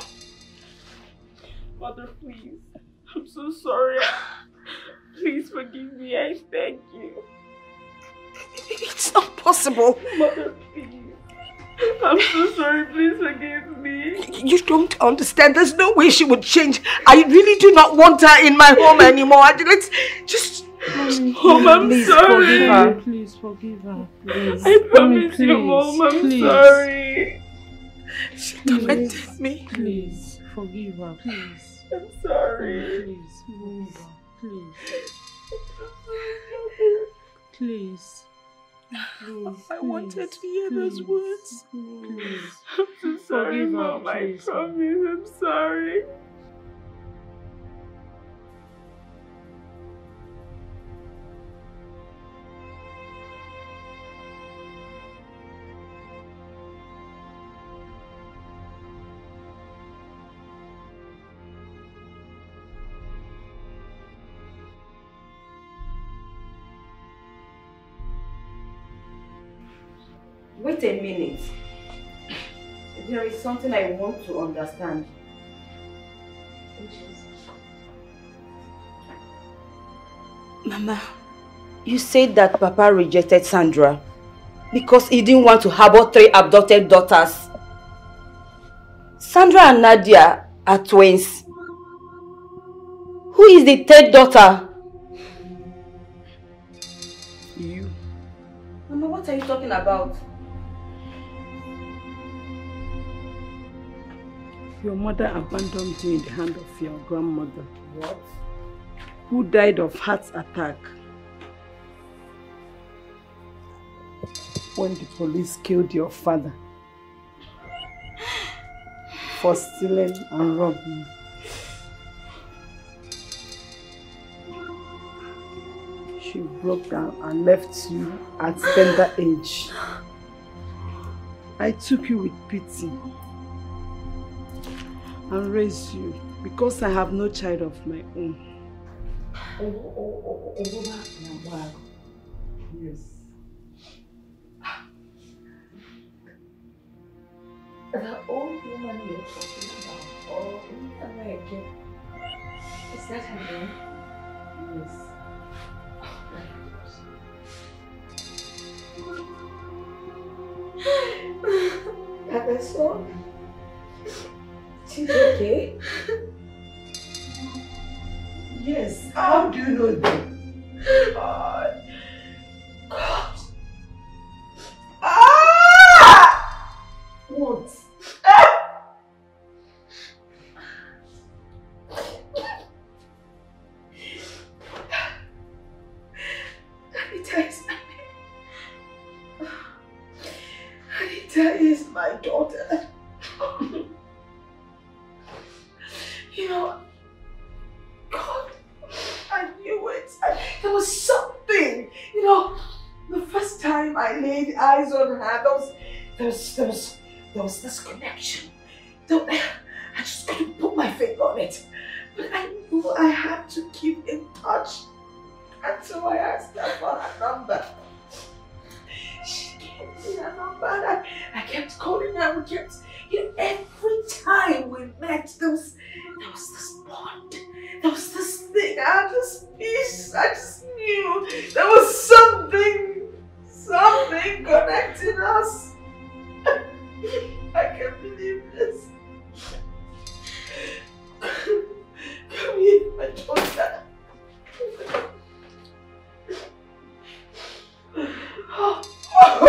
Mother, please. I'm so sorry. Please forgive me. I thank you. It's not possible. Mother, please. I'm so sorry. Please forgive me. You don't understand. There's no way she would change. I really do not want her in my home anymore. Let's just... Mom, I'm please sorry. Forgive her. Please forgive her. Please. I promise please, you, Mom, I'm please. Sorry. She tormented me. Please forgive her. Please. I'm sorry. Please move her. Please. Please. Please. I wanted to hear those words. Please. I'm so sorry, forgive Mom. Her, I promise. I'm sorry. Wait a minute. There is something I want to understand. Mama, you said that Papa rejected Sandra because he didn't want to harbor 3 abducted daughters. Sandra and Nadia are twins. Who is the 3rd daughter? You. Mama, what are you talking about? Your mother abandoned you in the hand of your grandmother. What? Who died of heart attack. When the police killed your father for stealing and robbing. She broke down and left you at tender age. I took you with pity and raised you because I have no child of my own. Yes. The old woman you're talking about, or in America, is that her name? Yes. That is all. She's okay. Yes, how do you know that? God! Ah! What? Ah! Anita is my daughter. You know, God, I knew it. There was something, you know. The first time I laid eyes on her, there was this connection. I just couldn't put my finger on it, but I knew I had to keep in touch. And so I asked her for her number. She gave me her number, and I kept calling her. We kept. Every time we met, there was this bond, there was this thing, I just knew there was something connecting us. I can't believe this. Come here, my daughter.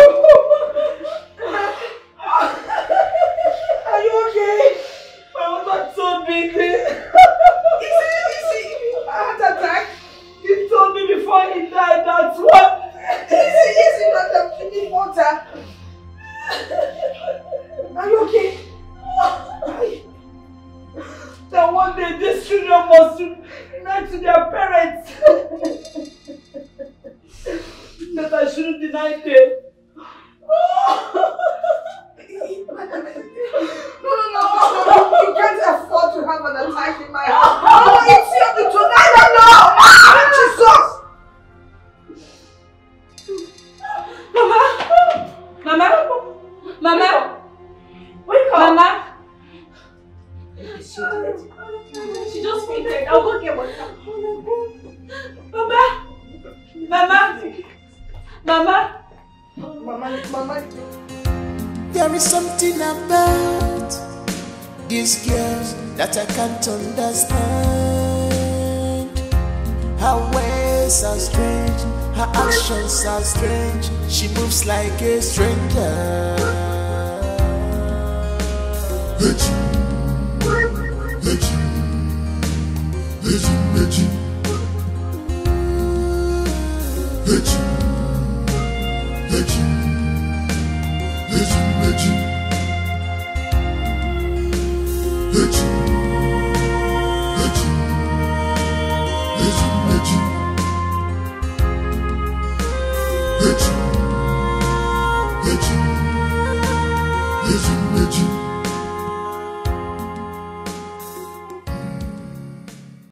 Are you okay? I was not so busy. Is it a heart attack? He told me before he died, that's what. Easy, madam, give me water. Are you okay? That one day these children must unite to their parents. That I shouldn't deny them. No, you can't afford to have an attack in my house. No, it's here to tonight, Jesus! Mama! Wake up! Mama! She just fainted. I'll go get water. Mama! There is something about these girls that I can't understand. Her ways are strange, her actions are strange. She moves like a stranger. Legend.